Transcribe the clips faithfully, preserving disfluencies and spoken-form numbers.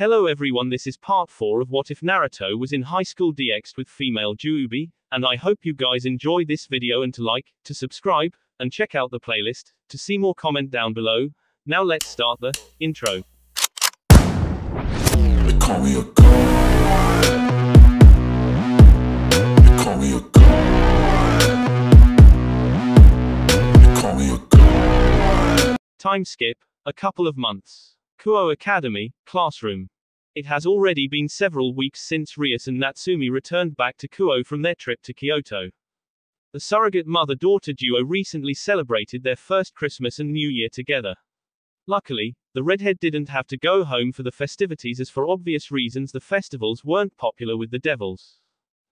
Hello everyone, this is part four of What If Naruto Was in High School D X with female Juubi, and I hope you guys enjoy this video and to like, to subscribe, and check out the playlist. To see more, comment down below. Now let's start the intro. They call me a god. They call me a god. They call me a god. Time skip, a couple of months. Kuoh Academy, classroom. It has already been several weeks since Rias and Natsumi returned back to Kuoh from their trip to Kyoto. The surrogate mother-daughter duo recently celebrated their first Christmas and New Year together. Luckily, the redhead didn't have to go home for the festivities, as for obvious reasons the festivals weren't popular with the devils.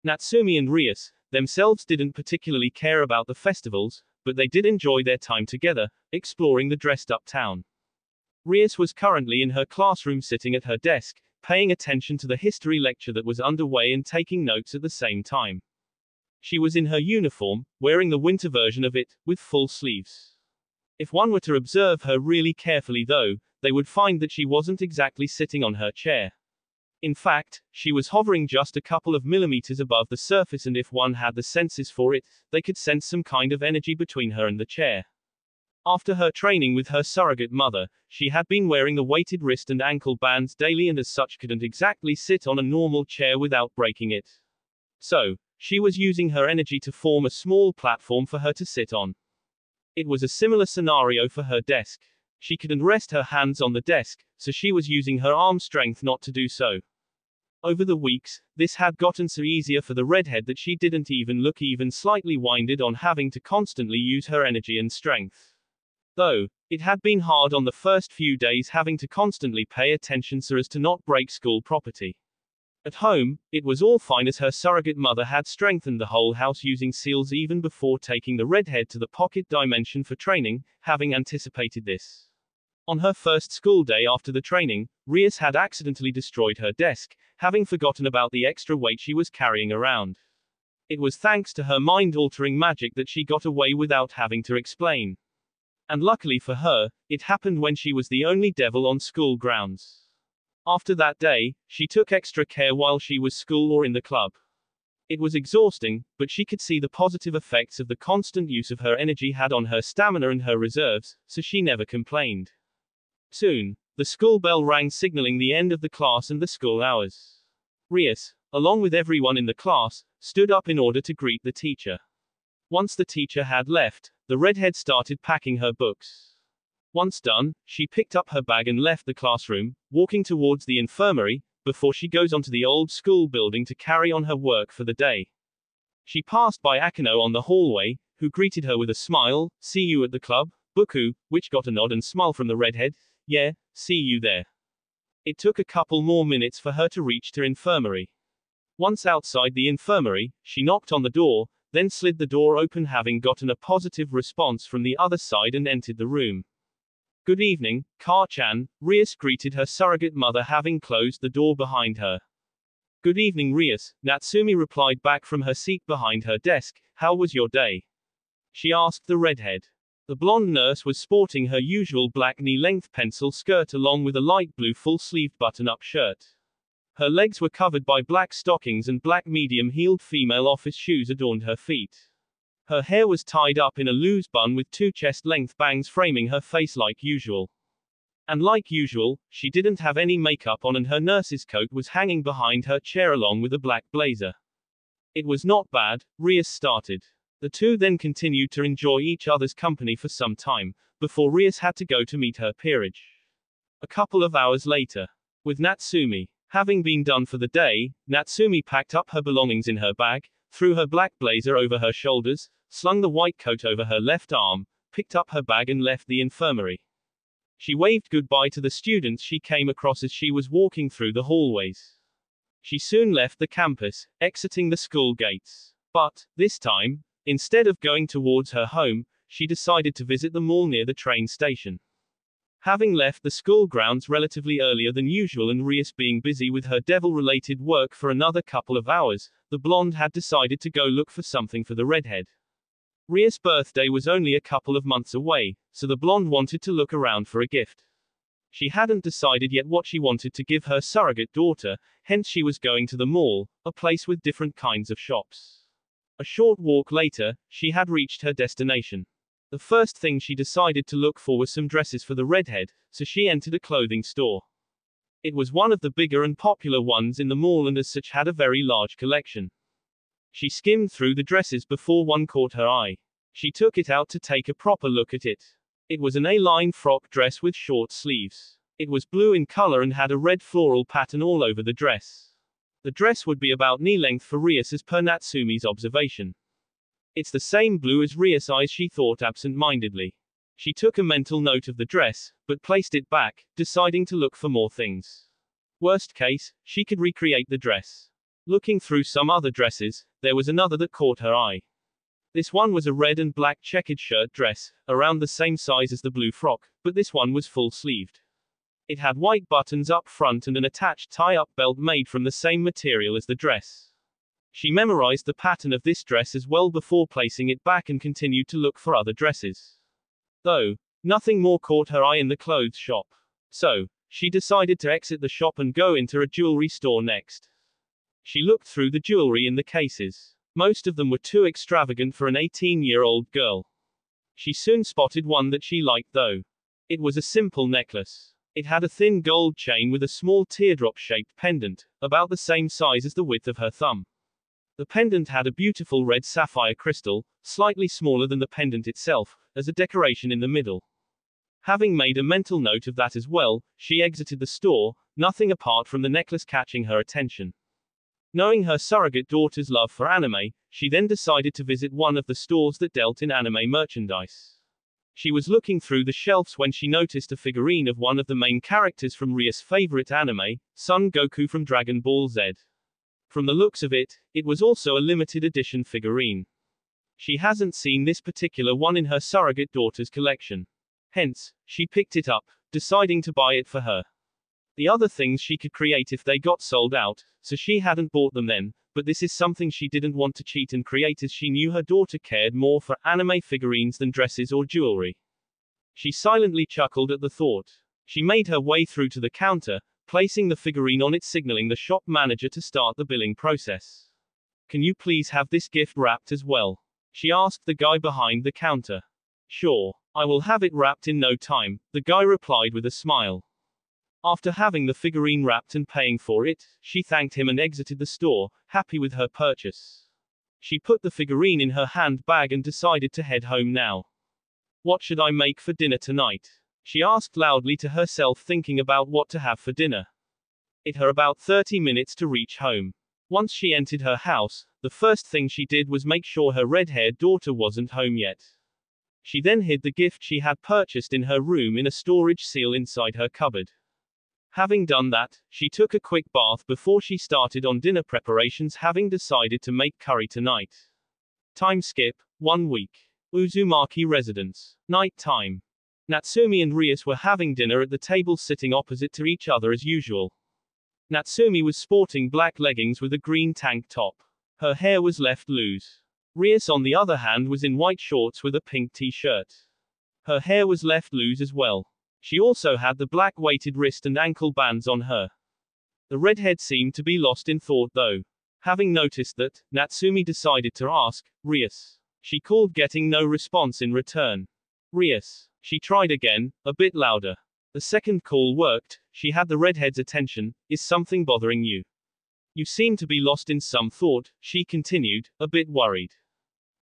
Natsumi and Rias, themselves, didn't particularly care about the festivals, but they did enjoy their time together, exploring the dressed-up town. Rias was currently in her classroom sitting at her desk, paying attention to the history lecture that was underway and taking notes at the same time. She was in her uniform, wearing the winter version of it, with full sleeves. If one were to observe her really carefully though, they would find that she wasn't exactly sitting on her chair. In fact, she was hovering just a couple of millimeters above the surface, and if one had the senses for it, they could sense some kind of energy between her and the chair. After her training with her surrogate mother, she had been wearing the weighted wrist and ankle bands daily, and as such couldn't exactly sit on a normal chair without breaking it. So, she was using her energy to form a small platform for her to sit on. It was a similar scenario for her desk. She couldn't rest her hands on the desk, so she was using her arm strength not to do so. Over the weeks, this had gotten so easier for the redhead that she didn't even look even slightly winded on having to constantly use her energy and strength. Though, it had been hard on the first few days having to constantly pay attention so as to not break school property. At home, it was all fine, as her surrogate mother had strengthened the whole house using seals even before taking the redhead to the pocket dimension for training, having anticipated this. On her first school day after the training, Rias had accidentally destroyed her desk, having forgotten about the extra weight she was carrying around. It was thanks to her mind-altering magic that she got away without having to explain. And luckily for her, it happened when she was the only devil on school grounds. After that day, she took extra care while she was at school or in the club. It was exhausting, but she could see the positive effects of the constant use of her energy had on her stamina and her reserves, so she never complained. Soon, the school bell rang, signaling the end of the class and the school hours. Rias, along with everyone in the class, stood up in order to greet the teacher. Once the teacher had left, the redhead started packing her books. Once done, she picked up her bag and left the classroom, walking towards the infirmary, before she goes onto the old school building to carry on her work for the day. She passed by Akeno on the hallway, who greeted her with a smile, "See you at the club, Buku," which got a nod and smile from the redhead, "Yeah, see you there." It took a couple more minutes for her to reach the infirmary. Once outside the infirmary, she knocked on the door, then slid the door open, having gotten a positive response from the other side, and entered the room. "Good evening, Ka-chan," Rias greeted her surrogate mother, having closed the door behind her. "Good evening, Rias," Natsumi replied back from her seat behind her desk. "How was your day?" she asked the redhead. The blonde nurse was sporting her usual black knee-length pencil skirt along with a light blue full-sleeved button-up shirt. Her legs were covered by black stockings, and black medium-heeled female office shoes adorned her feet. Her hair was tied up in a loose bun with two chest-length bangs framing her face like usual. And like usual, she didn't have any makeup on, and her nurse's coat was hanging behind her chair along with a black blazer. "It was not bad," Rias started. The two then continued to enjoy each other's company for some time, before Rias had to go to meet her peerage. A couple of hours later. With Natsumi. Having been done for the day, Natsumi packed up her belongings in her bag, threw her black blazer over her shoulders, slung the white coat over her left arm, picked up her bag and left the infirmary. She waved goodbye to the students she came across as she was walking through the hallways. She soon left the campus, exiting the school gates. But, this time, instead of going towards her home, she decided to visit the mall near the train station. Having left the school grounds relatively earlier than usual and Rias being busy with her devil-related work for another couple of hours, the blonde had decided to go look for something for the redhead. Rias' birthday was only a couple of months away, so the blonde wanted to look around for a gift. She hadn't decided yet what she wanted to give her surrogate daughter, hence she was going to the mall, a place with different kinds of shops. A short walk later, she had reached her destination. The first thing she decided to look for was some dresses for the redhead, so she entered a clothing store. It was one of the bigger and popular ones in the mall and as such had a very large collection. She skimmed through the dresses before one caught her eye. She took it out to take a proper look at it. It was an A-line frock dress with short sleeves. It was blue in color and had a red floral pattern all over the dress. The dress would be about knee-length for Rias as per Natsumi's observation. It's the same blue as Rias' eyes, she thought absent-mindedly. She took a mental note of the dress, but placed it back, deciding to look for more things. Worst case, she could recreate the dress. Looking through some other dresses, there was another that caught her eye. This one was a red and black checkered shirt dress, around the same size as the blue frock, but this one was full-sleeved. It had white buttons up front and an attached tie-up belt made from the same material as the dress. She memorized the pattern of this dress as well before placing it back and continued to look for other dresses. Though, nothing more caught her eye in the clothes shop. So, she decided to exit the shop and go into a jewelry store next. She looked through the jewelry in the cases. Most of them were too extravagant for an eighteen-year-old girl. She soon spotted one that she liked though. It was a simple necklace. It had a thin gold chain with a small teardrop-shaped pendant, about the same size as the width of her thumb. The pendant had a beautiful red sapphire crystal, slightly smaller than the pendant itself, as a decoration in the middle. Having made a mental note of that as well, she exited the store, nothing apart from the necklace catching her attention. Knowing her surrogate daughter's love for anime, she then decided to visit one of the stores that dealt in anime merchandise. She was looking through the shelves when she noticed a figurine of one of the main characters from Rias' favorite anime, Son Goku from Dragon Ball Z. From the looks of it, it was also a limited edition figurine. She hasn't seen this particular one in her surrogate daughter's collection. Hence, she picked it up, deciding to buy it for her. The other things she could create if they got sold out, so she hadn't bought them then, but this is something she didn't want to cheat and create as she knew her daughter cared more for anime figurines than dresses or jewelry. She silently chuckled at the thought. She made her way through to the counter, placing the figurine on it, signaling the shop manager to start the billing process. "Can you please have this gift wrapped as well?" she asked the guy behind the counter. "Sure, I will have it wrapped in no time," the guy replied with a smile. After having the figurine wrapped and paying for it, she thanked him and exited the store, happy with her purchase. She put the figurine in her handbag and decided to head home now. "What should I make for dinner tonight?" she asked loudly to herself, thinking about what to have for dinner. It took her about thirty minutes to reach home. Once she entered her house, the first thing she did was make sure her red-haired daughter wasn't home yet. She then hid the gift she had purchased in her room in a storage seal inside her cupboard. Having done that, she took a quick bath before she started on dinner preparations, having decided to make curry tonight. Time skip, one week. Uzumaki residence. Night time. Natsumi and Rias were having dinner at the table, sitting opposite to each other as usual. Natsumi was sporting black leggings with a green tank top. Her hair was left loose. Rias, on the other hand, was in white shorts with a pink t-shirt. Her hair was left loose as well. She also had the black weighted wrist and ankle bands on her. The redhead seemed to be lost in thought though. Having noticed that, Natsumi decided to ask, "Rias?" She called, getting no response in return. "Rias." She tried again, a bit louder. The second call worked. She had the redhead's attention. "Is something bothering you? You seem to be lost in some thought," she continued, a bit worried.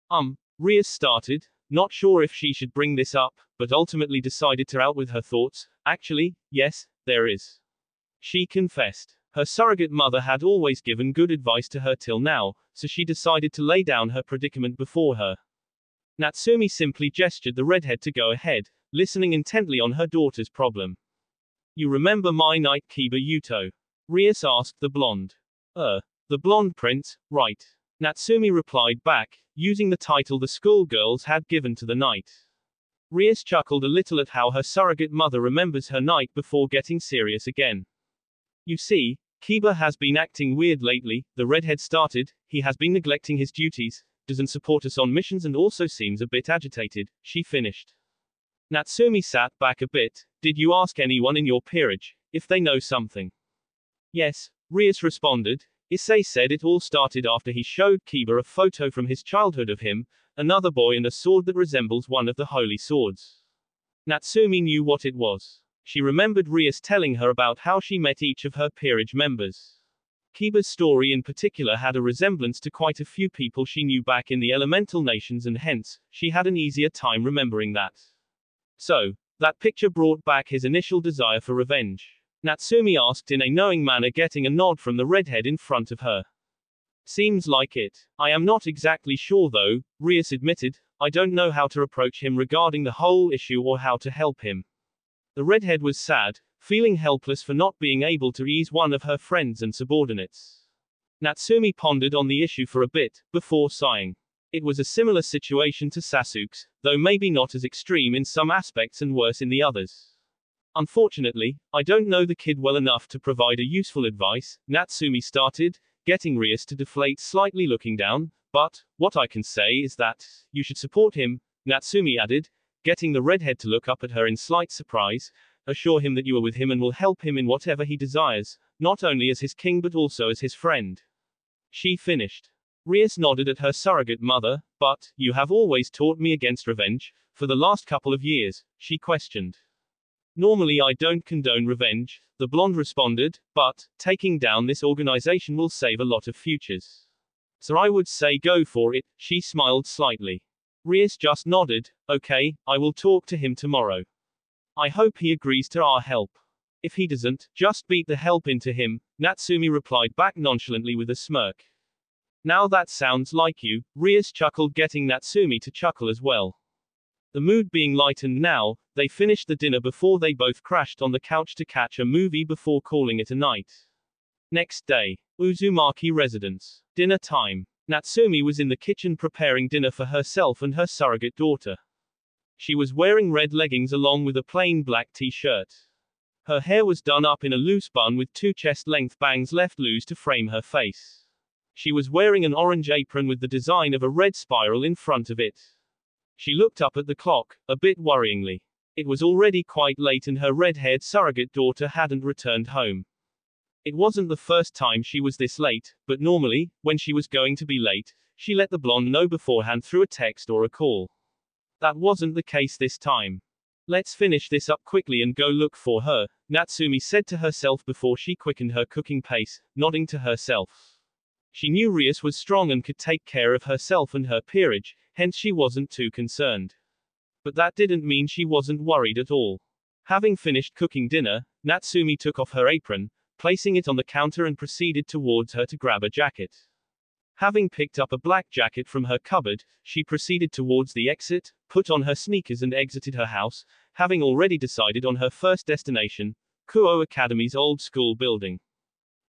Um, Rias started, not sure if she should bring this up, but ultimately decided to out with her thoughts. "Actually, yes, there is," she confessed. Her surrogate mother had always given good advice to her till now, so she decided to lay down her predicament before her. Natsumi simply gestured the redhead to go ahead, listening intently on her daughter's problem. "You remember my knight Kiba Yuto?" Rias asked the blonde. Uh, the blonde prince, right?" Natsumi replied back, using the title the schoolgirls had given to the knight. Rias chuckled a little at how her surrogate mother remembers her knight before getting serious again. "You see, Kiba has been acting weird lately," the redhead started. "He has been neglecting his duties, doesn't support us on missions and also seems a bit agitated," she finished. Natsumi sat back a bit. Did you ask anyone in your peerage if they know something? Yes, Rias responded. Issei said it all started after he showed Kiba a photo from his childhood of him, another boy and a sword that resembles one of the holy swords. Natsumi knew what it was. She remembered Rias telling her about how she met each of her peerage members. Kiba's story in particular had a resemblance to quite a few people she knew back in the elemental nations, and hence, she had an easier time remembering that. So, that picture brought back his initial desire for revenge. Natsumi asked in a knowing manner, getting a nod from the redhead in front of her. Seems like it. I am not exactly sure though, Rias admitted. I don't know how to approach him regarding the whole issue or how to help him. The redhead was sad, feeling helpless for not being able to ease one of her friends and subordinates. Natsumi pondered on the issue for a bit, before sighing. It was a similar situation to Sasuke's, though maybe not as extreme in some aspects and worse in the others. Unfortunately, I don't know the kid well enough to provide a useful advice, Natsumi started, getting Rias to deflate slightly, looking down, but, what I can say is that, you should support him, Natsumi added, getting the redhead to look up at her in slight surprise, assure him that you are with him and will help him in whatever he desires, not only as his king but also as his friend. She finished. Rias nodded at her surrogate mother, but, you have always taught me against revenge, for the last couple of years, she questioned. Normally I don't condone revenge, the blonde responded, but, taking down this organization will save a lot of futures. So I would say go for it, she smiled slightly. Rias just nodded, okay, I will talk to him tomorrow. I hope he agrees to our help. If he doesn't, just beat the help into him, Natsumi replied back nonchalantly with a smirk. Now that sounds like you, Rias chuckled, getting Natsumi to chuckle as well. The mood being lightened now, they finished the dinner before they both crashed on the couch to catch a movie before calling it a night. Next day. Uzumaki residence. Dinner time. Natsumi was in the kitchen preparing dinner for herself and her surrogate daughter. She was wearing red leggings along with a plain black t-shirt. Her hair was done up in a loose bun with two chest-length bangs left loose to frame her face. She was wearing an orange apron with the design of a red spiral in front of it. She looked up at the clock, a bit worryingly. It was already quite late and her red-haired surrogate daughter hadn't returned home. It wasn't the first time she was this late, but normally, when she was going to be late, she let the blonde know beforehand through a text or a call. That wasn't the case this time. Let's finish this up quickly and go look for her, Natsumi said to herself before she quickened her cooking pace, nodding to herself. She knew Rias was strong and could take care of herself and her peerage, hence she wasn't too concerned. But that didn't mean she wasn't worried at all. Having finished cooking dinner, Natsumi took off her apron, placing it on the counter and proceeded towards her to grab a jacket. Having picked up a black jacket from her cupboard, she proceeded towards the exit, put on her sneakers and exited her house, having already decided on her first destination, Kuoh Academy's old school building.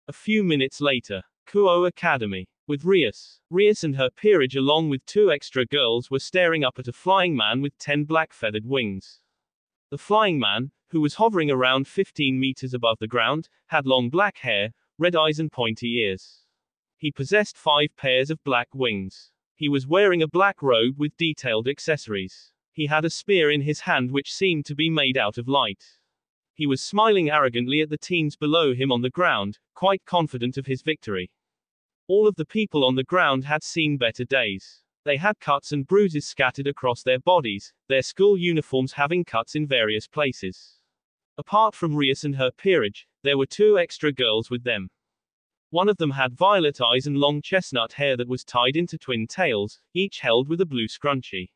A few minutes later, Kuoh Academy. With Rias. Rias and her peerage along with two extra girls were staring up at a flying man with ten black feathered wings. The flying man, who was hovering around fifteen meters above the ground, had long black hair, red eyes and pointy ears. He possessed five pairs of black wings. He was wearing a black robe with detailed accessories. He had a spear in his hand which seemed to be made out of light. He was smiling arrogantly at the teens below him on the ground, quite confident of his victory. All of the people on the ground had seen better days. They had cuts and bruises scattered across their bodies, their school uniforms having cuts in various places. Apart from Rias and her peerage, there were two extra girls with them. One of them had violet eyes and long chestnut hair that was tied into twin tails, each held with a blue scrunchie.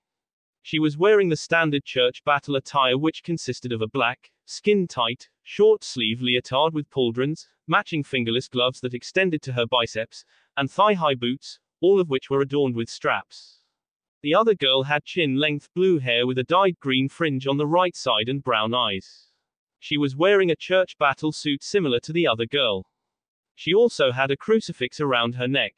She was wearing the standard church battle attire which consisted of a black, skin-tight, short-sleeve leotard with pauldrons, matching fingerless gloves that extended to her biceps, and thigh-high boots, all of which were adorned with straps. The other girl had chin-length blue hair with a dyed green fringe on the right side and brown eyes. She was wearing a church battle suit similar to the other girl. She also had a crucifix around her neck.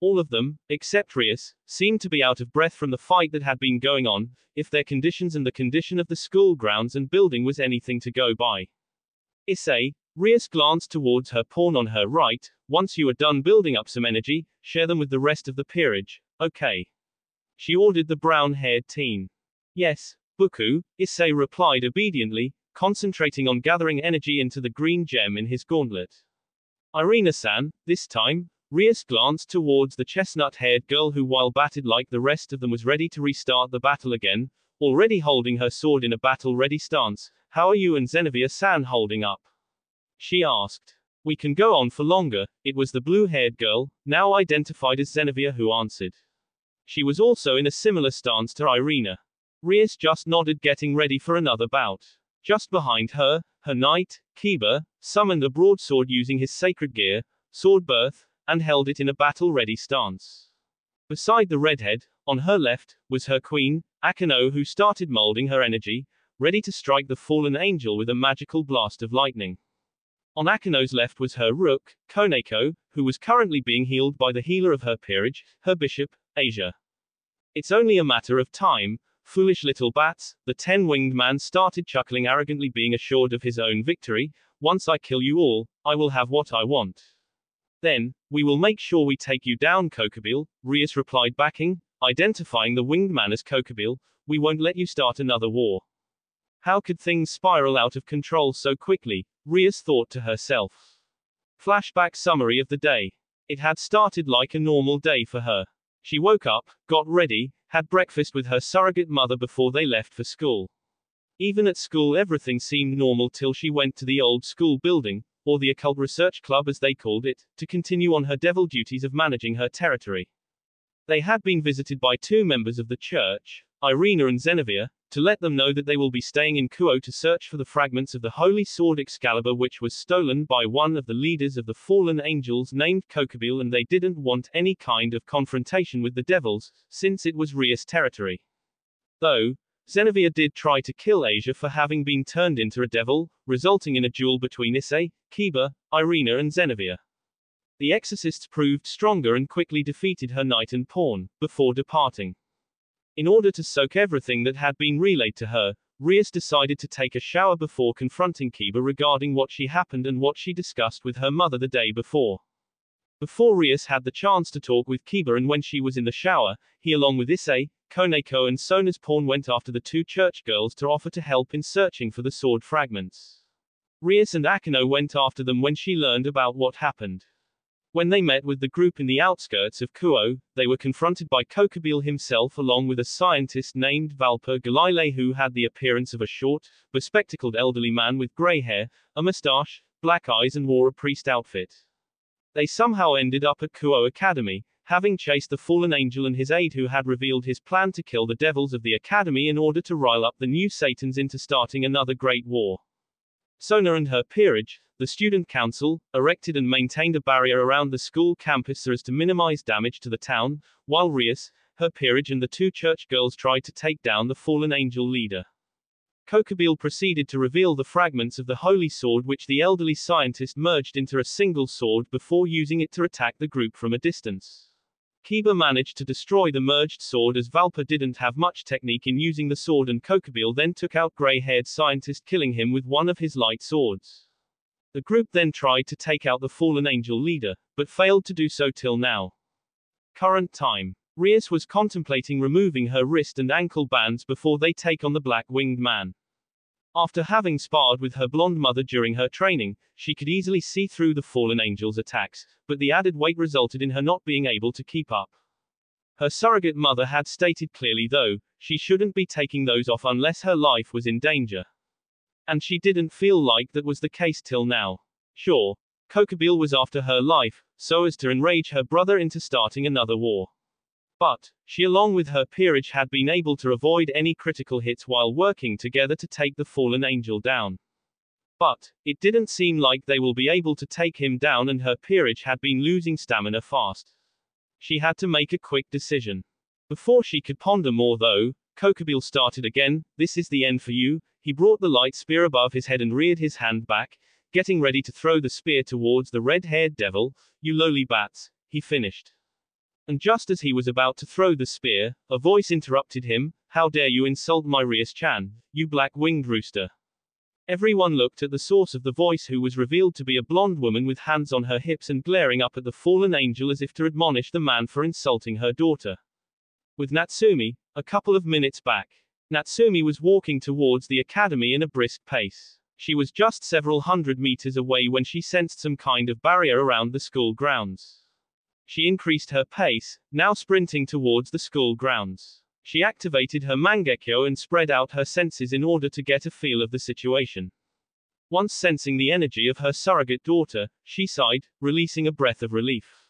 All of them, except Rias, seemed to be out of breath from the fight that had been going on, if their conditions and the condition of the school grounds and building was anything to go by. Issei, Rias glanced towards her pawn on her right, once you are done building up some energy, share them with the rest of the peerage, okay? She ordered the brown-haired teen. Yes, Buku, Issei replied obediently, concentrating on gathering energy into the green gem in his gauntlet. Irina-san, this time, Rias glanced towards the chestnut-haired girl who, while battered like the rest of them, was ready to restart the battle again, already holding her sword in a battle-ready stance. How are you and Xenovia-san holding up? She asked. We can go on for longer, it was the blue-haired girl, now identified as Xenovia, who answered. She was also in a similar stance to Irina. Rias just nodded, getting ready for another bout. Just behind her, her knight, Kiba, summoned a broadsword using his sacred gear, Sword Birth, and held it in a battle-ready stance. Beside the redhead, on her left, was her queen, Akeno, who started molding her energy, ready to strike the fallen angel with a magical blast of lightning. On Akeno's left was her rook, Koneko, who was currently being healed by the healer of her peerage, her bishop, Asia. It's only a matter of time, foolish little bats, the ten-winged man started chuckling arrogantly, being assured of his own victory. Once I kill you all, I will have what I want. Then, we will make sure we take you down, Kokabiel, Rias replied, backing, identifying the winged man as Kokabiel. We won't let you start another war. How could things spiral out of control so quickly? Rias thought to herself. Flashback summary of the day. It had started like a normal day for her. She woke up, got ready, had breakfast with her surrogate mother before they left for school. Even at school everything seemed normal till she went to the old school building, or the Occult Research Club as they called it, to continue on her devil duties of managing her territory. They had been visited by two members of the church, Irina and Xenovia, to let them know that they will be staying in Kuoh to search for the fragments of the holy sword Excalibur, which was stolen by one of the leaders of the fallen angels named Kokabiel, and they didn't want any kind of confrontation with the devils, since it was Rias territory. Though, Xenovia did try to kill Asia for having been turned into a devil, resulting in a duel between Issei, Kiba, Irina and Xenovia. The exorcists proved stronger and quickly defeated her knight and pawn, before departing. In order to soak everything that had been relayed to her, Rias decided to take a shower before confronting Kiba regarding what she happened and what she discussed with her mother the day before. Before Rias had the chance to talk with Kiba, and when she was in the shower, he along with Issei, Koneko and Sona's pawn went after the two church girls to offer to help in searching for the sword fragments. Rias and Akeno went after them when she learned about what happened. When they met with the group in the outskirts of Kuoh, they were confronted by Kokabiel himself along with a scientist named Valper Galilei, who had the appearance of a short, bespectacled elderly man with grey hair, a moustache, black eyes and wore a priest outfit. They somehow ended up at Kuoh Academy, having chased the fallen angel and his aide, who had revealed his plan to kill the devils of the academy in order to rile up the new satans into starting another great war. Sona and her peerage, the student council, erected and maintained a barrier around the school campus so as to minimize damage to the town, while Rias, her peerage and the two church girls tried to take down the fallen angel leader. Kokabiel proceeded to reveal the fragments of the holy sword, which the elderly scientist merged into a single sword before using it to attack the group from a distance. Kiba managed to destroy the merged sword as Valper didn't have much technique in using the sword, and Kokabiel then took out grey-haired scientist, killing him with one of his light swords. The group then tried to take out the fallen angel leader, but failed to do so till now. Current time. Rias was contemplating removing her wrist and ankle bands before they take on the black-winged man. After having sparred with her blonde mother during her training, she could easily see through the fallen angel's attacks, but the added weight resulted in her not being able to keep up. Her surrogate mother had stated clearly though, she shouldn't be taking those off unless her life was in danger. And she didn't feel like that was the case till now. Sure, Kokabiel was after her life, so as to enrage her brother into starting another war. But, she along with her peerage had been able to avoid any critical hits while working together to take the fallen angel down. But, it didn't seem like they will be able to take him down, and her peerage had been losing stamina fast. She had to make a quick decision. Before she could ponder more though, Kokabiel started again. This is the end for you. He brought the light spear above his head and reared his hand back, getting ready to throw the spear towards the red-haired devil. You lowly bats, he finished. And just as he was about to throw the spear, a voice interrupted him. How dare you insult my Rias-chan, you black-winged rooster. Everyone looked at the source of the voice, who was revealed to be a blonde woman with hands on her hips and glaring up at the fallen angel as if to admonish the man for insulting her daughter. With Natsumi, a couple of minutes back. Natsumi was walking towards the academy in a brisk pace. She was just several hundred meters away when she sensed some kind of barrier around the school grounds. She increased her pace, now sprinting towards the school grounds. She activated her Mangekyo and spread out her senses in order to get a feel of the situation. Once sensing the energy of her surrogate daughter, she sighed, releasing a breath of relief.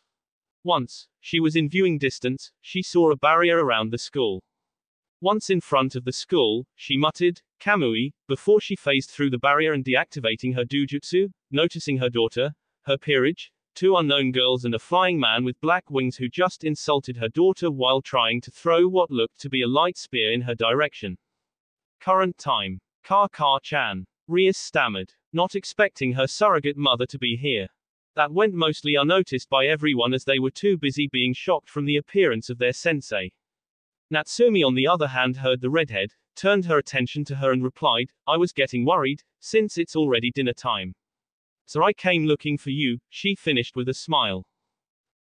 Once she was in viewing distance, she saw a barrier around the school. Once in front of the school, she muttered, "Kamui," before she phased through the barrier and deactivating her Dōjutsu, noticing her daughter, her peerage, two unknown girls and a flying man with black wings who just insulted her daughter while trying to throw what looked to be a light spear in her direction. Current time. Ka-ka-chan. Rias stammered, not expecting her surrogate mother to be here. That went mostly unnoticed by everyone as they were too busy being shocked from the appearance of their sensei. Natsumi, on the other hand, heard the redhead, turned her attention to her and replied, "I was getting worried, since it's already dinner time. So I came looking for you," she finished with a smile.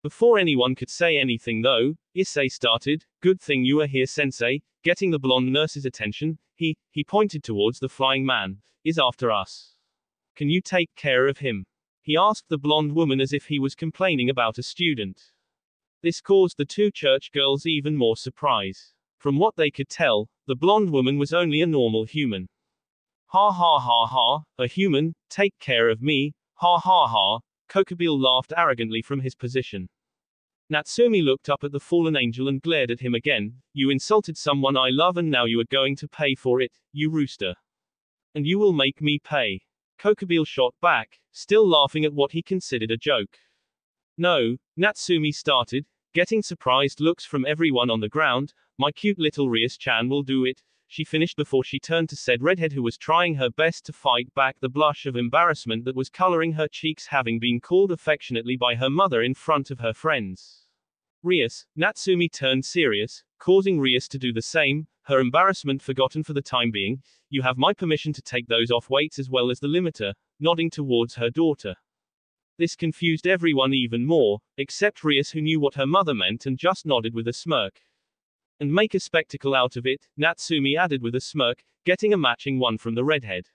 Before anyone could say anything though, Issei started, "Good thing you are here, sensei," getting the blonde nurse's attention. He, he pointed towards the flying man, "is after us. Can you take care of him?" he asked the blonde woman as if he was complaining about a student. This caused the two church girls even more surprise. From what they could tell, the blonde woman was only a normal human. "Ha ha ha ha, a human, take care of me, ha ha ha," Kokabiel laughed arrogantly from his position. Natsumi looked up at the fallen angel and glared at him again. "You insulted someone I love and now you are going to pay for it, you rooster. And you will make me pay." Kokabiel shot back, still laughing at what he considered a joke. "No," Natsumi started, getting surprised looks from everyone on the ground. "My cute little Rias-chan will do it," she finished before she turned to said redhead who was trying her best to fight back the blush of embarrassment that was coloring her cheeks, having been called affectionately by her mother in front of her friends. "Rias," Natsumi turned serious, causing Rias to do the same, her embarrassment forgotten for the time being. "You have my permission to take those off weights as well as the limiter," nodding towards her daughter. This confused everyone even more, except Rias, who knew what her mother meant and just nodded with a smirk. "And make a spectacle out of it," Natsumi added with a smirk, getting a matching one from the redhead.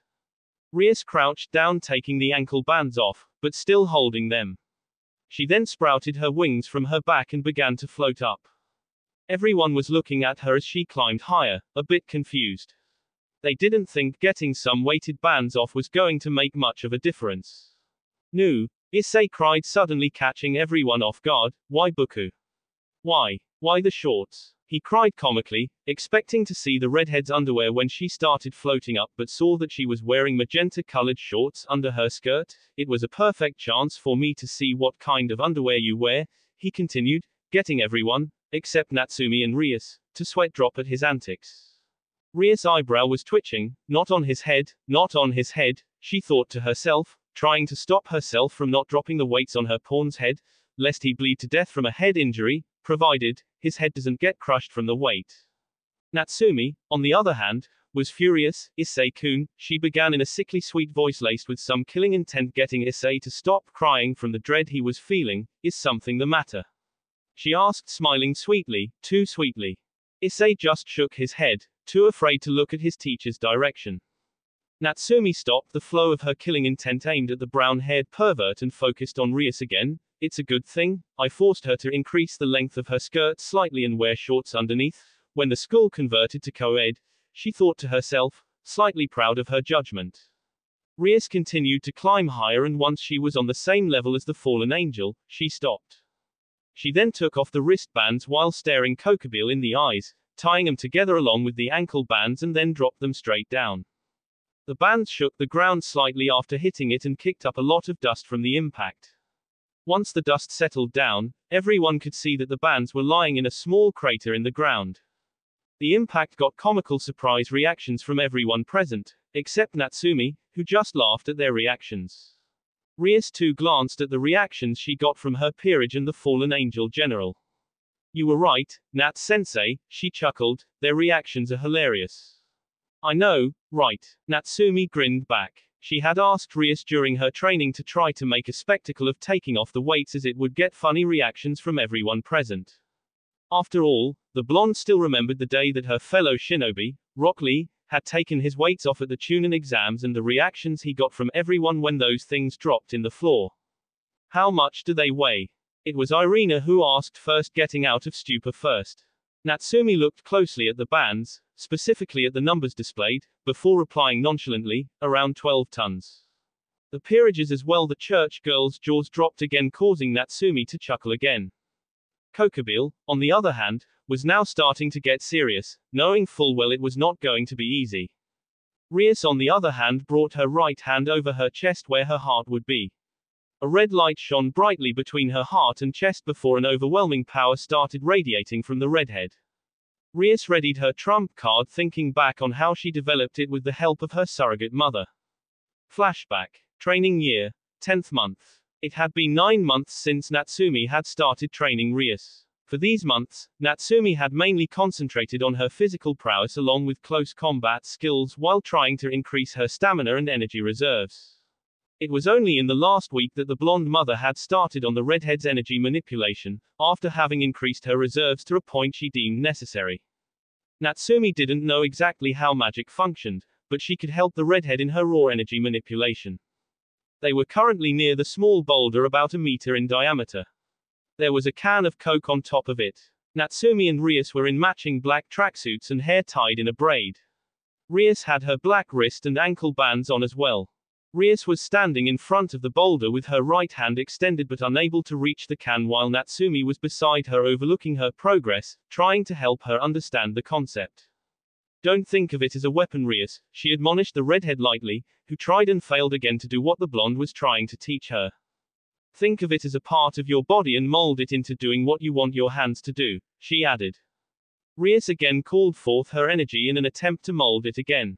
Rias crouched down, taking the ankle bands off, but still holding them. She then sprouted her wings from her back and began to float up. Everyone was looking at her as she climbed higher, a bit confused. They didn't think getting some weighted bands off was going to make much of a difference. "No," Issei cried, suddenly catching everyone off guard. "Why Buku? Why? Why the shorts?" he cried comically, expecting to see the redhead's underwear when she started floating up but saw that she was wearing magenta-colored shorts under her skirt. "It was a perfect chance for me to see what kind of underwear you wear," he continued, getting everyone, except Natsumi and Rias, to sweat drop at his antics. Rias' eyebrow was twitching, not on his head, not on his head, she thought to herself, trying to stop herself from not dropping the weights on her pawn's head, lest he bleed to death from a head injury, provided his head doesn't get crushed from the weight. Natsumi, on the other hand, was furious. "Issei-kun," she began in a sickly sweet voice laced with some killing intent. Getting Issei to stop crying from the dread he was feeling. "Is something the matter?" she asked, smiling sweetly, too sweetly. Issei just shook his head, too afraid to look at his teacher's direction. Natsumi stopped the flow of her killing intent aimed at the brown-haired pervert and focused on Rias again. "It's a good thing I forced her to increase the length of her skirt slightly and wear shorts underneath. When the school converted to co-ed," she thought to herself, slightly proud of her judgment. Rias continued to climb higher, and once she was on the same level as the fallen angel, she stopped. She then took off the wristbands while staring Kokabiel in the eyes, tying them together along with the ankle bands and then dropped them straight down. The bands shook the ground slightly after hitting it and kicked up a lot of dust from the impact. Once the dust settled down, everyone could see that the bands were lying in a small crater in the ground. The impact got comical surprise reactions from everyone present, except Natsumi, who just laughed at their reactions. Rias too glanced at the reactions she got from her peerage and the fallen angel general. "You were right, Nat-sensei," she chuckled, "their reactions are hilarious." "I know, right?" Natsumi grinned back. She had asked Rias during her training to try to make a spectacle of taking off the weights as it would get funny reactions from everyone present. After all, the blonde still remembered the day that her fellow shinobi, Rock Lee had taken his weights off at the Chunin exams, and the reactions he got from everyone when those things dropped in the floor. How much do they weigh? It was Irina who asked first, getting out of stupor first. Natsumi looked closely at the bands, specifically at the numbers displayed, before replying nonchalantly, around twelve tons. The peerages as well. The church girl's jaws dropped again, causing Natsumi to chuckle again. Kokabiel, on the other hand, was now starting to get serious, knowing full well it was not going to be easy. Rias, on the other hand, brought her right hand over her chest where her heart would be. A red light shone brightly between her heart and chest before an overwhelming power started radiating from the redhead. Rias readied her trump card, thinking back on how she developed it with the help of her surrogate mother. Flashback. Training year, tenth month. It had been nine months since Natsumi had started training Rias. For these months, Natsumi had mainly concentrated on her physical prowess along with close combat skills while trying to increase her stamina and energy reserves. It was only in the last week that the blonde mother had started on the redhead's energy manipulation, after having increased her reserves to a point she deemed necessary. Natsumi didn't know exactly how magic functioned, but she could help the redhead in her raw energy manipulation. They were currently near the small boulder about a meter in diameter. There was a can of Coke on top of it. Natsumi and Rias were in matching black tracksuits and hair tied in a braid. Rias had her black wrist and ankle bands on as well. Rias was standing in front of the boulder with her right hand extended but unable to reach the can, while Natsumi was beside her overlooking her progress, trying to help her understand the concept. Don't think of it as a weapon, Rias, she admonished the redhead lightly, who tried and failed again to do what the blonde was trying to teach her. Think of it as a part of your body and mold it into doing what you want your hands to do, she added. Rias again called forth her energy in an attempt to mold it again.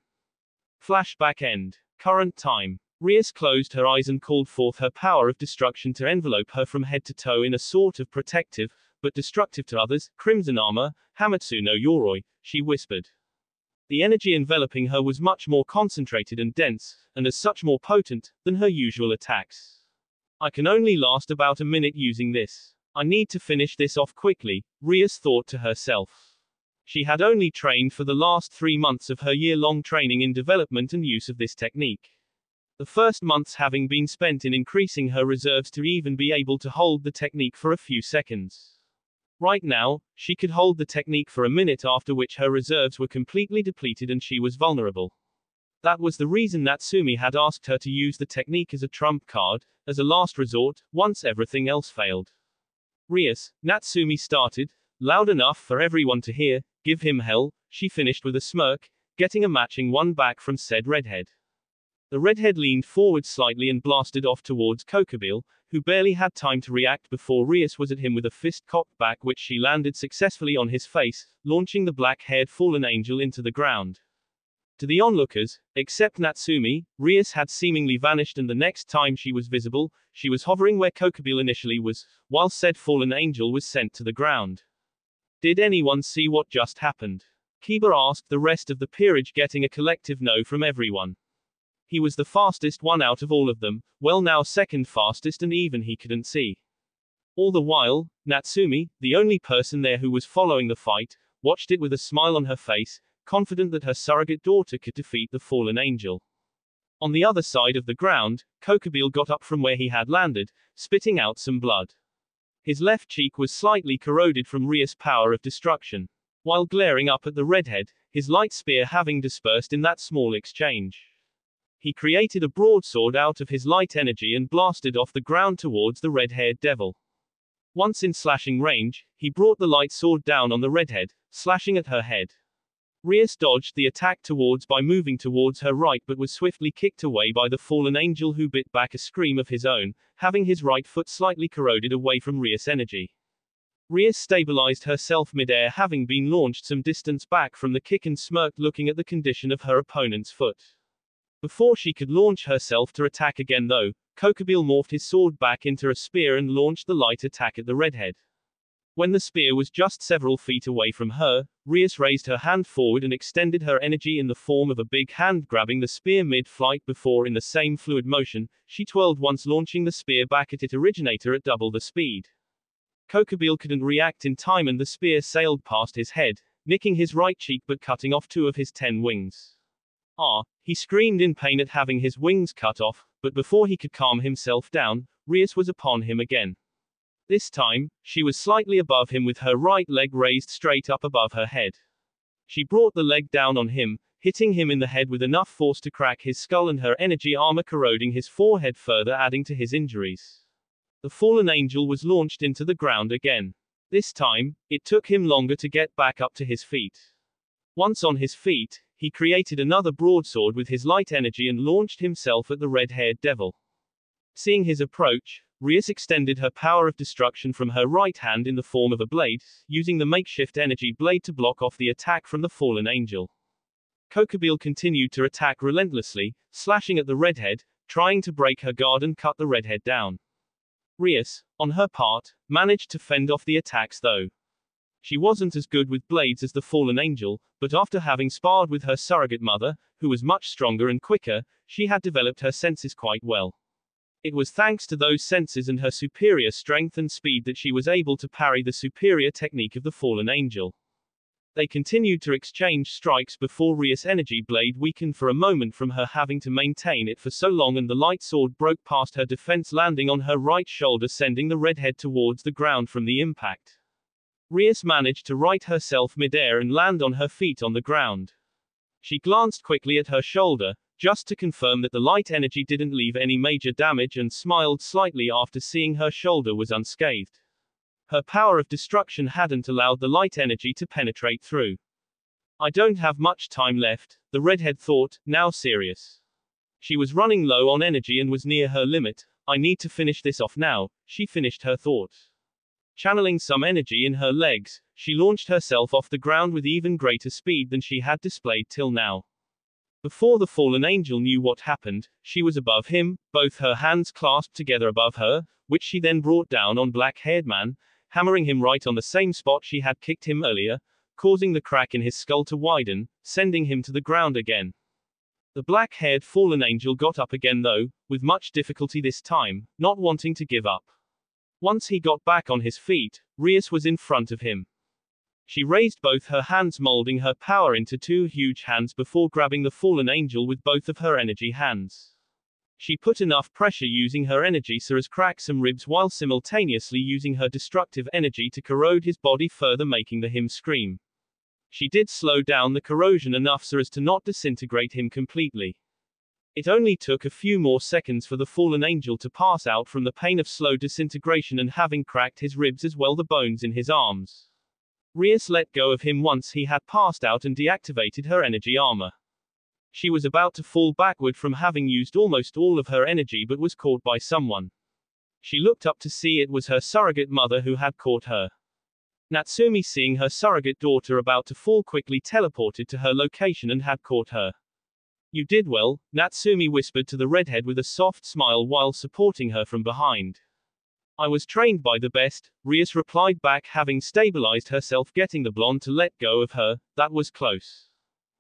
Flashback end. Current time. Rias closed her eyes and called forth her power of destruction to envelope her from head to toe in a sort of protective, but destructive to others, crimson armor. Hametsu no Yoroi, she whispered. The energy enveloping her was much more concentrated and dense, and as such more potent, than her usual attacks. I can only last about a minute using this. I need to finish this off quickly, Rias thought to herself. She had only trained for the last three months of her year-long training in development and use of this technique. The first months having been spent in increasing her reserves to even be able to hold the technique for a few seconds. Right now, she could hold the technique for a minute, after which her reserves were completely depleted and she was vulnerable. That was the reason Natsumi had asked her to use the technique as a trump card, as a last resort, once everything else failed. Rias, Natsumi started, loud enough for everyone to hear, give him hell, she finished with a smirk, getting a matching one back from said redhead. The redhead leaned forward slightly and blasted off towards Kokabiel, who barely had time to react before Rias was at him with a fist cocked back, which she landed successfully on his face, launching the black-haired fallen angel into the ground. To the onlookers, except Natsumi, Rias had seemingly vanished, and the next time she was visible, she was hovering where Kokabiel initially was, while said fallen angel was sent to the ground. Did anyone see what just happened? Kiba asked the rest of the peerage, getting a collective no from everyone. He was the fastest one out of all of them, well now second fastest, and even he couldn't see. All the while, Natsumi, the only person there who was following the fight, watched it with a smile on her face, confident that her surrogate daughter could defeat the fallen angel. On the other side of the ground, Kokabiel got up from where he had landed, spitting out some blood. His left cheek was slightly corroded from Rias' power of destruction. While glaring up at the redhead, his light spear having dispersed in that small exchange. He created a broadsword out of his light energy and blasted off the ground towards the red-haired devil. Once in slashing range, he brought the light sword down on the redhead, slashing at her head. Rias dodged the attack towards by moving towards her right, but was swiftly kicked away by the fallen angel, who bit back a scream of his own, having his right foot slightly corroded away from Rias' energy. Rias stabilized herself mid-air, having been launched some distance back from the kick, and smirked, looking at the condition of her opponent's foot. Before she could launch herself to attack again though, Kokabiel morphed his sword back into a spear and launched the light attack at the redhead. When the spear was just several feet away from her, Rias raised her hand forward and extended her energy in the form of a big hand, grabbing the spear mid-flight before, in the same fluid motion, she twirled once, launching the spear back at its originator at double the speed. Kokabiel couldn't react in time and the spear sailed past his head, nicking his right cheek but cutting off two of his ten wings. Ah! He screamed in pain at having his wings cut off, but before he could calm himself down, Rias was upon him again. This time, she was slightly above him with her right leg raised straight up above her head. She brought the leg down on him, hitting him in the head with enough force to crack his skull and her energy armor corroding his forehead, further adding to his injuries. The fallen angel was launched into the ground again. This time, it took him longer to get back up to his feet. Once on his feet, he created another broadsword with his light energy and launched himself at the red-haired devil. Seeing his approach, Rias extended her power of destruction from her right hand in the form of a blade, using the makeshift energy blade to block off the attack from the fallen angel. Kokabiel continued to attack relentlessly, slashing at the redhead, trying to break her guard and cut the redhead down. Rias, on her part, managed to fend off the attacks though. She wasn't as good with blades as the fallen angel, but after having sparred with her surrogate mother, who was much stronger and quicker, she had developed her senses quite well. It was thanks to those senses and her superior strength and speed that she was able to parry the superior technique of the fallen angel. They continued to exchange strikes before Rias' energy blade weakened for a moment from her having to maintain it for so long, and the light sword broke past her defense, landing on her right shoulder, sending the redhead towards the ground from the impact. Rias managed to right herself midair and land on her feet on the ground. She glanced quickly at her shoulder, just to confirm that the light energy didn't leave any major damage, and smiled slightly after seeing her shoulder was unscathed. Her power of destruction hadn't allowed the light energy to penetrate through. I don't have much time left, the redhead thought, now serious. She was running low on energy and was near her limit. I need to finish this off now, she finished her thought. Channeling some energy in her legs, she launched herself off the ground with even greater speed than she had displayed till now. Before the fallen angel knew what happened, she was above him, both her hands clasped together above her, which she then brought down on black-haired man, hammering him right on the same spot she had kicked him earlier, causing the crack in his skull to widen, sending him to the ground again. The black-haired fallen angel got up again though, with much difficulty this time, not wanting to give up. Once he got back on his feet, Rias was in front of him. She raised both her hands, molding her power into two huge hands before grabbing the fallen angel with both of her energy hands. She put enough pressure using her energy so as crack some ribs while simultaneously using her destructive energy to corrode his body further, making the him scream. She did slow down the corrosion enough so as to not disintegrate him completely. It only took a few more seconds for the fallen angel to pass out from the pain of slow disintegration and having cracked his ribs as well the bones in his arms. Rias let go of him once he had passed out and deactivated her energy armor. She was about to fall backward from having used almost all of her energy but was caught by someone. She looked up to see it was her surrogate mother who had caught her. Natsumi, seeing her surrogate daughter about to fall, quickly teleported to her location and had caught her. You did well, Natsumi whispered to the redhead with a soft smile while supporting her from behind. I was trained by the best, Rias replied back, having stabilized herself, getting the blonde to let go of her. That was close.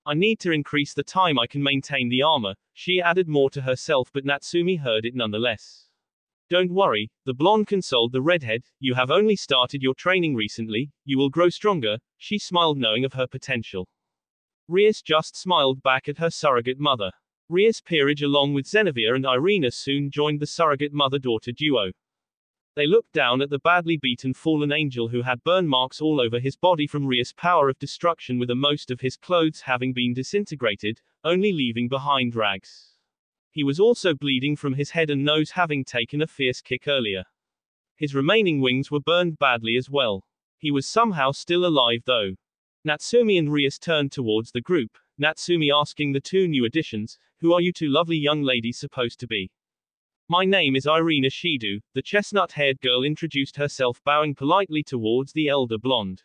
I need to increase the time I can maintain the armor, she added more to herself, but Natsumi heard it nonetheless. Don't worry, the blonde consoled the redhead, you have only started your training recently, you will grow stronger, she smiled, knowing of her potential. Rias just smiled back at her surrogate mother. Rias' peerage along with Xenovia and Irina soon joined the surrogate mother-daughter duo. They looked down at the badly beaten fallen angel who had burn marks all over his body from Rias' power of destruction, with most of his clothes having been disintegrated, only leaving behind rags. He was also bleeding from his head and nose, having taken a fierce kick earlier. His remaining wings were burned badly as well. He was somehow still alive though. Natsumi and Rias turned towards the group, Natsumi asking the two new additions, who are you two lovely young ladies supposed to be? My name is Irina Shidu, the chestnut-haired girl introduced herself, bowing politely towards the elder blonde.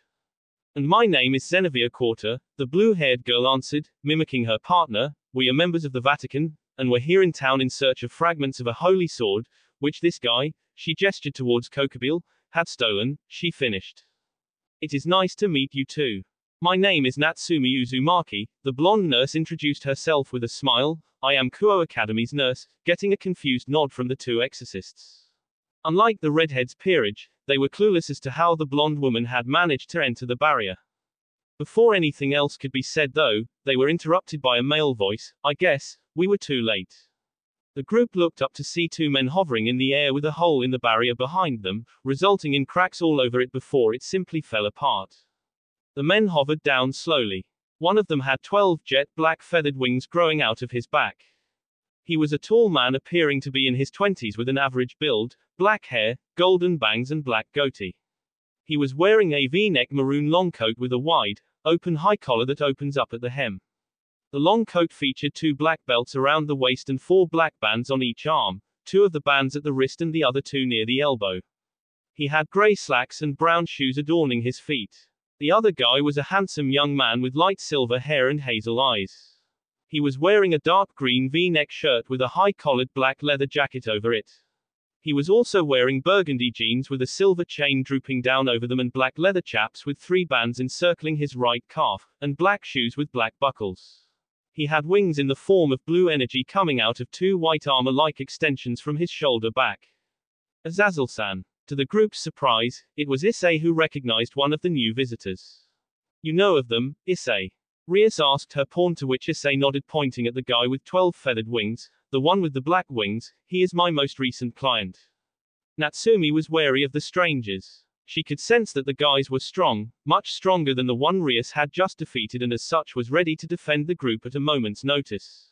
And my name is Xenovia Quarter, the blue-haired girl answered, mimicking her partner. We are members of the Vatican, and we're here in town in search of fragments of a holy sword, which this guy, she gestured towards Kokabiel, had stolen, she finished. It is nice to meet you too. My name is Natsumi Uzumaki, the blonde nurse introduced herself with a smile. I am Kuoh Academy's nurse, getting a confused nod from the two exorcists. Unlike the redhead's peerage, they were clueless as to how the blonde woman had managed to enter the barrier. Before anything else could be said though, they were interrupted by a male voice. I guess, we were too late. The group looked up to see two men hovering in the air with a hole in the barrier behind them, resulting in cracks all over it before it simply fell apart. The men hovered down slowly. One of them had twelve jet black feathered wings growing out of his back. He was a tall man appearing to be in his twenties with an average build, black hair, golden bangs and black goatee. He was wearing a V-neck maroon long coat with a wide, open high collar that opens up at the hem. The long coat featured two black belts around the waist and four black bands on each arm, two of the bands at the wrist and the other two near the elbow. He had grey slacks and brown shoes adorning his feet. The other guy was a handsome young man with light silver hair and hazel eyes. He was wearing a dark green V-neck shirt with a high-collared black leather jacket over it. He was also wearing burgundy jeans with a silver chain drooping down over them and black leather chaps with three bands encircling his right calf, and black shoes with black buckles. He had wings in the form of blue energy coming out of two white armor-like extensions from his shoulder back. Azazel-san. To the group's surprise, it was Issei who recognized one of the new visitors. You know of them, Issei? Rias asked her pawn, to which Issei nodded, pointing at the guy with twelve feathered wings, the one with the black wings. He is my most recent client. Natsumi was wary of the strangers. She could sense that the guys were strong, much stronger than the one Rias had just defeated, and as such was ready to defend the group at a moment's notice.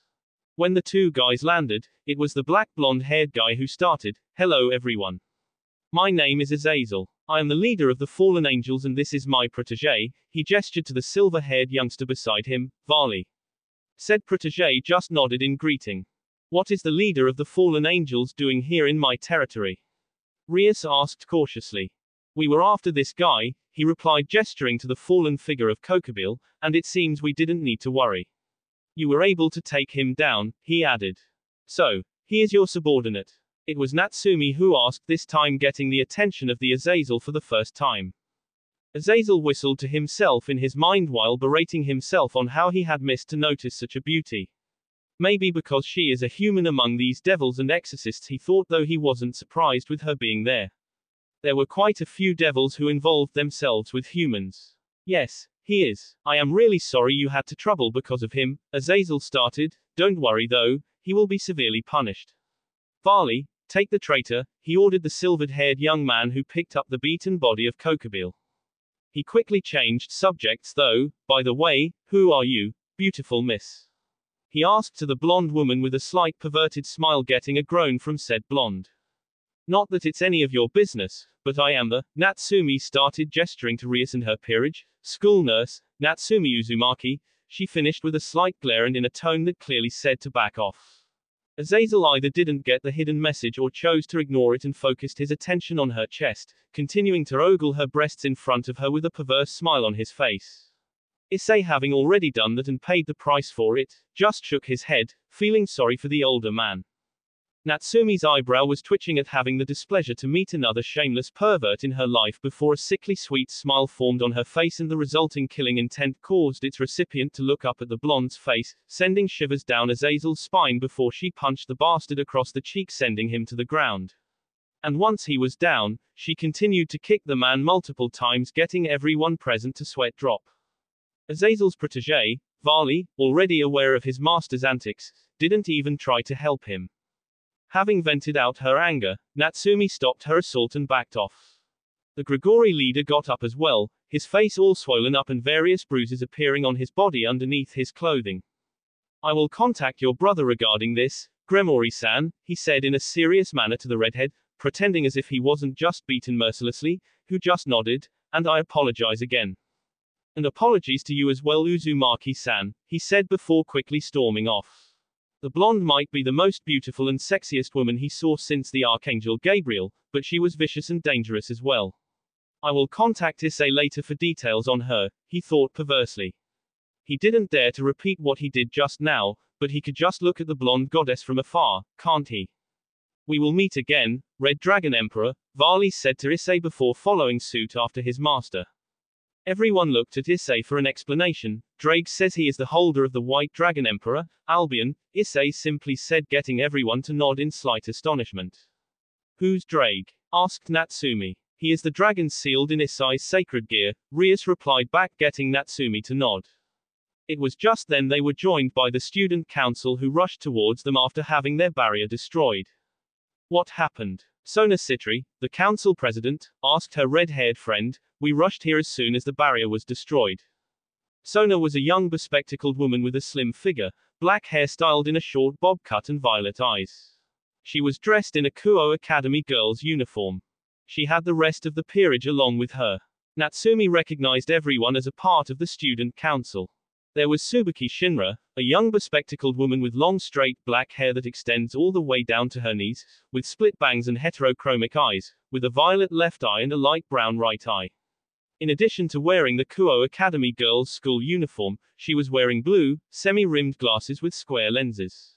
When the two guys landed, it was the black blonde-haired guy who started. Hello everyone. My name is Azazel. I am the leader of the Fallen Angels and this is my protege. He gestured to the silver-haired youngster beside him, Vali. Said protege just nodded in greeting. What is the leader of the Fallen Angels doing here in my territory? Rias asked cautiously. We were after this guy, he replied, gesturing to the fallen figure of Kokabiel, and it seems we didn't need to worry. You were able to take him down, he added. So, he is your subordinate. It was Natsumi who asked, this time getting the attention of the Azazel for the first time. Azazel whistled to himself in his mind while berating himself on how he had missed to notice such a beauty. Maybe because she is a human among these devils and exorcists, he thought, though he wasn't surprised with her being there. There were quite a few devils who involved themselves with humans. Yes, he is. I am really sorry you had to trouble because of him, Azazel started. Don't worry though, he will be severely punished. Vali, take the traitor, he ordered the silvered-haired young man who picked up the beaten body of Kokabiel. He quickly changed subjects though. By the way, who are you, beautiful miss? He asked to the blonde woman with a slight perverted smile, getting a groan from said blonde. Not that it's any of your business, but I am the, Natsumi started, gesturing to Rias and her peerage, school nurse, Natsumi Uzumaki. She finished with a slight glare and in a tone that clearly said to back off. Azazel either didn't get the hidden message or chose to ignore it and focused his attention on her chest, continuing to ogle her breasts in front of her with a perverse smile on his face. Issei, having already done that and paid the price for it, just shook his head, feeling sorry for the older man. Natsumi's eyebrow was twitching at having the displeasure to meet another shameless pervert in her life before a sickly sweet smile formed on her face, and the resulting killing intent caused its recipient to look up at the blonde's face, sending shivers down Azazel's spine before she punched the bastard across the cheek, sending him to the ground. And once he was down, she continued to kick the man multiple times, getting everyone present to sweat drop. Azazel's protege, Vali, already aware of his master's antics, didn't even try to help him. Having vented out her anger, Natsumi stopped her assault and backed off. The Grigori leader got up as well, his face all swollen up and various bruises appearing on his body underneath his clothing. I will contact your brother regarding this, Gremory-san, he said in a serious manner to the redhead, pretending as if he wasn't just beaten mercilessly, who just nodded, and I apologize again. And apologies to you as well, Uzumaki-san, he said before quickly storming off. The blonde might be the most beautiful and sexiest woman he saw since the Archangel Gabriel, but she was vicious and dangerous as well. I will contact Issei later for details on her, he thought perversely. He didn't dare to repeat what he did just now, but he could just look at the blonde goddess from afar, can't he? We will meet again, Red Dragon Emperor, Vali said to Issei before following suit after his master. Everyone looked at Issei for an explanation. Drake says he is the holder of the White Dragon Emperor, Albion, Issei simply said, getting everyone to nod in slight astonishment. Who's Drake? Asked Natsumi. He is the dragon sealed in Issei's sacred gear, Rias replied back, getting Natsumi to nod. It was just then they were joined by the student council, who rushed towards them after having their barrier destroyed. What happened? Sona Citri, the council president, asked her red-haired friend. We rushed here as soon as the barrier was destroyed. Sona was a young bespectacled woman with a slim figure, black hair styled in a short bob cut and violet eyes. She was dressed in a Kuoh Academy girl's uniform. She had the rest of the peerage along with her. Natsumi recognized everyone as a part of the student council. There was Tsubaki Shinra, a young bespectacled woman with long straight black hair that extends all the way down to her knees, with split bangs and heterochromic eyes, with a violet left eye and a light brown right eye. In addition to wearing the Kuoh Academy girls' school uniform, she was wearing blue, semi-rimmed glasses with square lenses.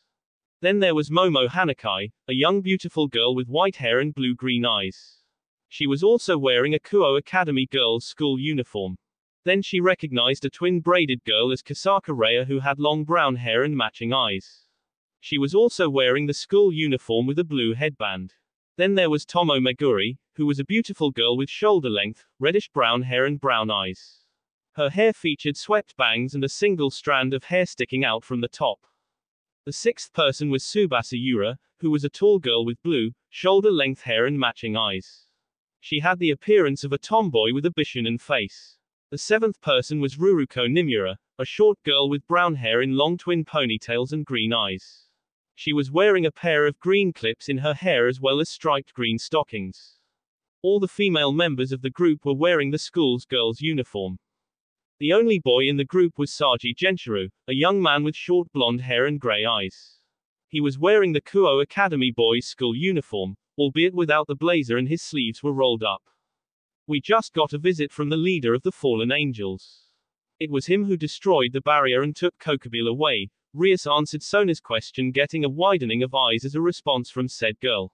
Then there was Momo Hanakai, a young beautiful girl with white hair and blue-green eyes. She was also wearing a Kuoh Academy girls' school uniform. Then she recognized a twin-braided girl as Kasaka Rhea, who had long brown hair and matching eyes. She was also wearing the school uniform with a blue headband. Then there was Tomo Meguri, who was a beautiful girl with shoulder-length, reddish-brown hair and brown eyes. Her hair featured swept bangs and a single strand of hair sticking out from the top. The sixth person was Tsubasa Yura, who was a tall girl with blue, shoulder-length hair and matching eyes. She had the appearance of a tomboy with a Bishonen face. The seventh person was Ruruko Nimura, a short girl with brown hair in long twin ponytails and green eyes. She was wearing a pair of green clips in her hair as well as striped green stockings. All the female members of the group were wearing the school's girls' uniform. The only boy in the group was Saji Gensharu, a young man with short blonde hair and grey eyes. He was wearing the Kuoh Academy boys' school uniform, albeit without the blazer, and his sleeves were rolled up. We just got a visit from the leader of the fallen angels. It was him who destroyed the barrier and took Kokabiel away, Rias answered Sona's question, getting a widening of eyes as a response from said girl.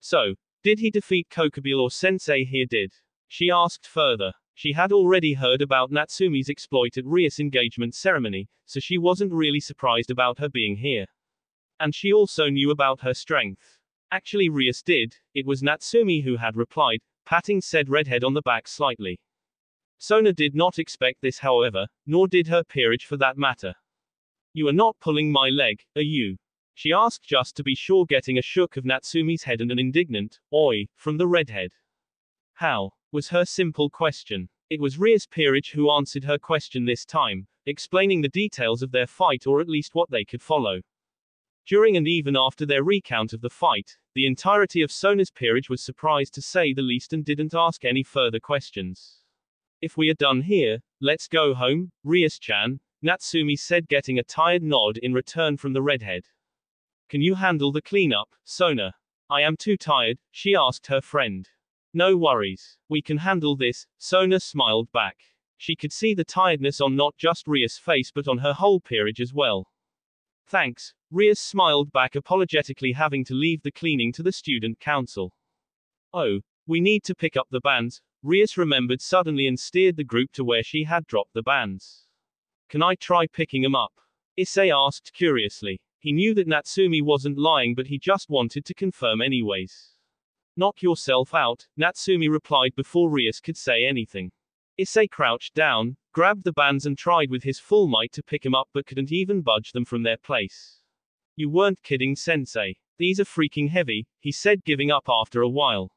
So, did he defeat Kokabiel, or Sensei here did? She asked further. She had already heard about Natsumi's exploit at Rias' engagement ceremony, so she wasn't really surprised about her being here. And she also knew about her strength. Actually, Rias did. It was Natsumi who had replied, patting said redhead on the back slightly. Sona did not expect this, however, nor did her peerage for that matter. You are not pulling my leg, are you? She asked, just to be sure, getting a shook of Natsumi's head and an indignant, oi, from the redhead. How? Was her simple question. It was Rias' peerage who answered her question this time, explaining the details of their fight, or at least what they could follow. During and even after their recount of the fight, the entirety of Sona's peerage was surprised to say the least and didn't ask any further questions. If we are done here, let's go home, Rias-chan, Natsumi said, getting a tired nod in return from the redhead. Can you handle the cleanup, Sona? I am too tired, she asked her friend. No worries. We can handle this, Sona smiled back. She could see the tiredness on not just Rias' face but on her whole peerage as well. Thanks, Rias smiled back, apologetically having to leave the cleaning to the student council. Oh, we need to pick up the bands, Rias remembered suddenly and steered the group to where she had dropped the bands. Can I try picking them up? Issei asked curiously. He knew that Natsumi wasn't lying, but he just wanted to confirm anyways. Knock yourself out, Natsumi replied before Rias could say anything. Issei crouched down, grabbed the bands and tried with his full might to pick him up, but couldn't even budge them from their place. You weren't kidding, Sensei. These are freaking heavy, he said, giving up after a while.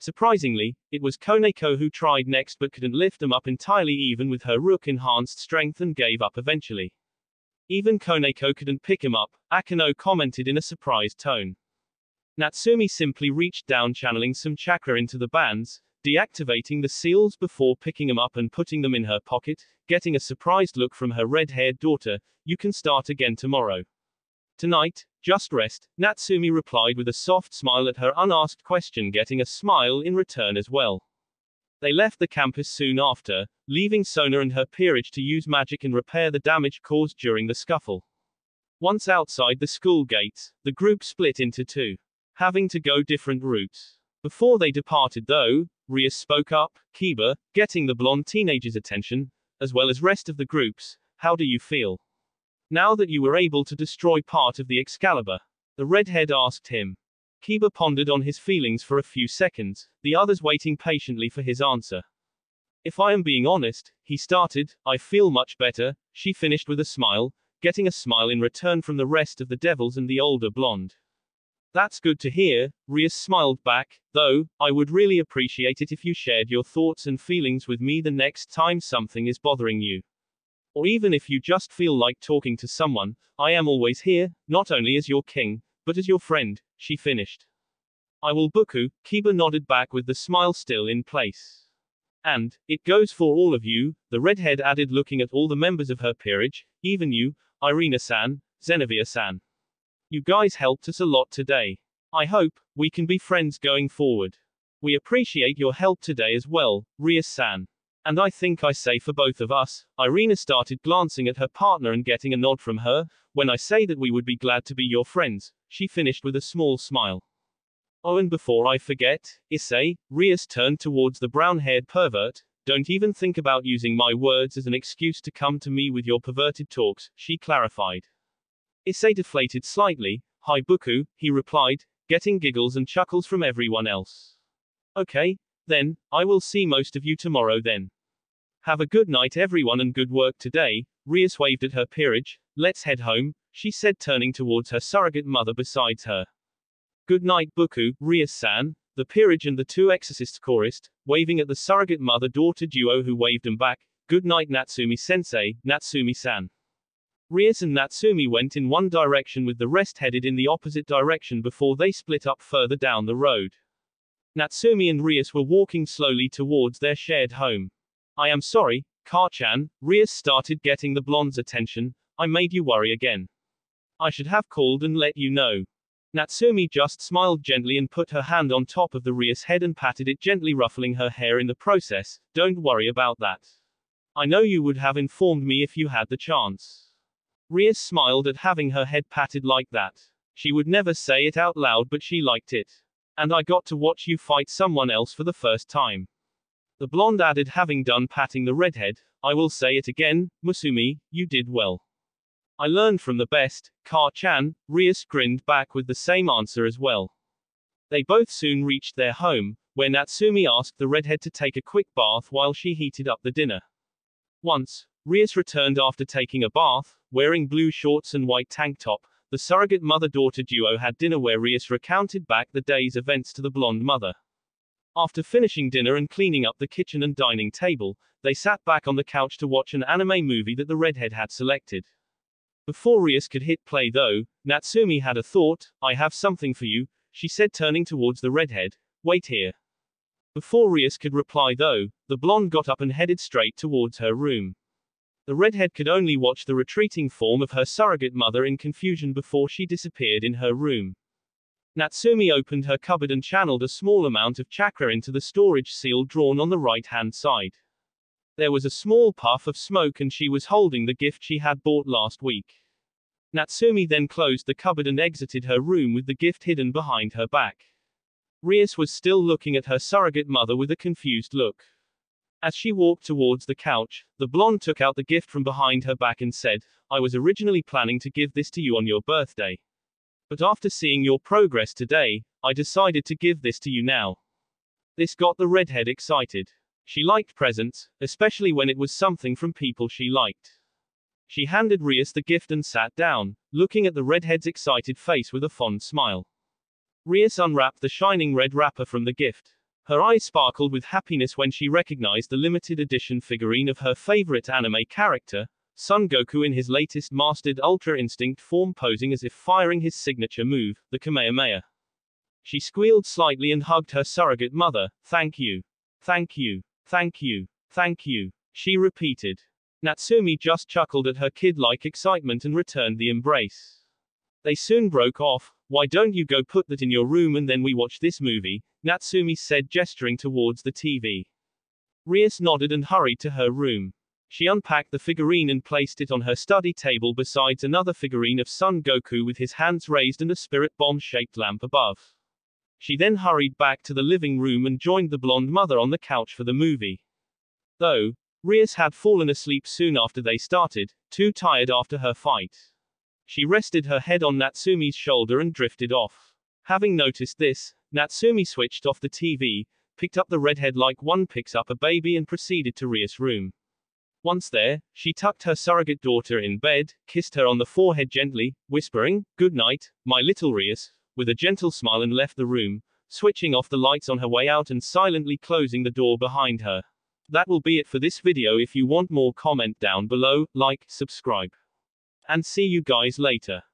Surprisingly, it was Koneko who tried next but couldn't lift them up entirely, even with her Rook enhanced strength, and gave up eventually. Even Koneko couldn't pick him up, Akeno commented in a surprised tone. Natsumi simply reached down, channeling some chakra into the bands, deactivating the seals before picking them up and putting them in her pocket, getting a surprised look from her red-haired daughter. You can start again tomorrow. Tonight, just rest, Natsumi replied with a soft smile at her unasked question, getting a smile in return as well. They left the campus soon after, leaving Sona and her peerage to use magic and repair the damage caused during the scuffle. Once outside the school gates, the group split into two, having to go different routes. Before they departed though, Rias spoke up, Kiba, getting the blonde teenager's attention, as well as rest of the groups. How do you feel? Now that you were able to destroy part of the Excalibur? The redhead asked him. Kiba pondered on his feelings for a few seconds, the others waiting patiently for his answer. If I am being honest, he started, I feel much better, she finished with a smile, getting a smile in return from the rest of the devils and the older blonde. That's good to hear, Rias smiled back, though, I would really appreciate it if you shared your thoughts and feelings with me the next time something is bothering you. Or even if you just feel like talking to someone, I am always here, not only as your king, but as your friend, she finished. I will Boku, Kiba nodded back with the smile still in place. And, it goes for all of you, the redhead added looking at all the members of her peerage, even you, Irina-san, Xenovia-san. You guys helped us a lot today. I hope, we can be friends going forward. We appreciate your help today as well, Rias-san. And I think I say for both of us, Irina started glancing at her partner and getting a nod from her, when I say that we would be glad to be your friends, she finished with a small smile. Oh, and before I forget, Issei, Rias turned towards the brown-haired pervert, don't even think about using my words as an excuse to come to me with your perverted talks, she clarified. Issei deflated slightly, hi Boku, he replied, getting giggles and chuckles from everyone else. Okay. Then, I will see most of you tomorrow then. Have a good night everyone and good work today, Rias waved at her peerage, let's head home, she said turning towards her surrogate mother besides her. Good night Boku, Rias-san, the peerage and the two exorcists chorused, waving at the surrogate mother-daughter duo who waved them back, good night Natsumi-sensei, Natsumi-san. Rias and Natsumi went in one direction with the rest headed in the opposite direction before they split up further down the road. Natsumi and Rias were walking slowly towards their shared home. I am sorry, Kaa-chan, Rias started getting the blonde's attention, I made you worry again. I should have called and let you know. Natsumi just smiled gently and put her hand on top of the Rias head and patted it gently, ruffling her hair in the process, don't worry about that. I know you would have informed me if you had the chance. Rias smiled at having her head patted like that. She would never say it out loud but she liked it. And I got to watch you fight someone else for the first time. The blonde added having done patting the redhead, I will say it again, Musumi, you did well. I learned from the best, Kaa-chan, Rias grinned back with the same answer as well. They both soon reached their home, where Natsumi asked the redhead to take a quick bath while she heated up the dinner. Once, Rias returned after taking a bath, wearing blue shorts and white tank top. The surrogate mother-daughter duo had dinner where Rias recounted back the day's events to the blonde mother. After finishing dinner and cleaning up the kitchen and dining table, they sat back on the couch to watch an anime movie that the redhead had selected. Before Rias could hit play though, Natsumi had a thought, I have something for you, she said turning towards the redhead, wait here. Before Rias could reply though, the blonde got up and headed straight towards her room. The redhead could only watch the retreating form of her surrogate mother in confusion before she disappeared in her room. Natsumi opened her cupboard and channeled a small amount of chakra into the storage seal drawn on the right-hand side. There was a small puff of smoke and she was holding the gift she had bought last week. Natsumi then closed the cupboard and exited her room with the gift hidden behind her back. Rias was still looking at her surrogate mother with a confused look. As she walked towards the couch, the blonde took out the gift from behind her back and said, I was originally planning to give this to you on your birthday. But after seeing your progress today, I decided to give this to you now. This got the redhead excited. She liked presents, especially when it was something from people she liked. She handed Rias the gift and sat down, looking at the redhead's excited face with a fond smile. Rias unwrapped the shining red wrapper from the gift. Her eyes sparkled with happiness when she recognized the limited edition figurine of her favorite anime character, Son Goku in his latest mastered Ultra Instinct form posing as if firing his signature move, the Kamehameha. She squealed slightly and hugged her surrogate mother, thank you. Thank you. Thank you. Thank you. She repeated. Natsumi just chuckled at her kid-like excitement and returned the embrace. They soon broke off. Why don't you go put that in your room and then we watch this movie, Natsumi said gesturing towards the T V. Rias nodded and hurried to her room. She unpacked the figurine and placed it on her study table besides another figurine of Son Goku with his hands raised and a spirit bomb-shaped lamp above. She then hurried back to the living room and joined the blonde mother on the couch for the movie. Though, Rias had fallen asleep soon after they started, too tired after her fight. She rested her head on Natsumi's shoulder and drifted off. Having noticed this, Natsumi switched off the T V, picked up the redhead like one picks up a baby and proceeded to Rias' room. Once there, she tucked her surrogate daughter in bed, kissed her on the forehead gently, whispering, "Good night, my little Rias," with a gentle smile and left the room, switching off the lights on her way out and silently closing the door behind her. That will be it for this video. If you want more, comment down below, like, subscribe, and see you guys later.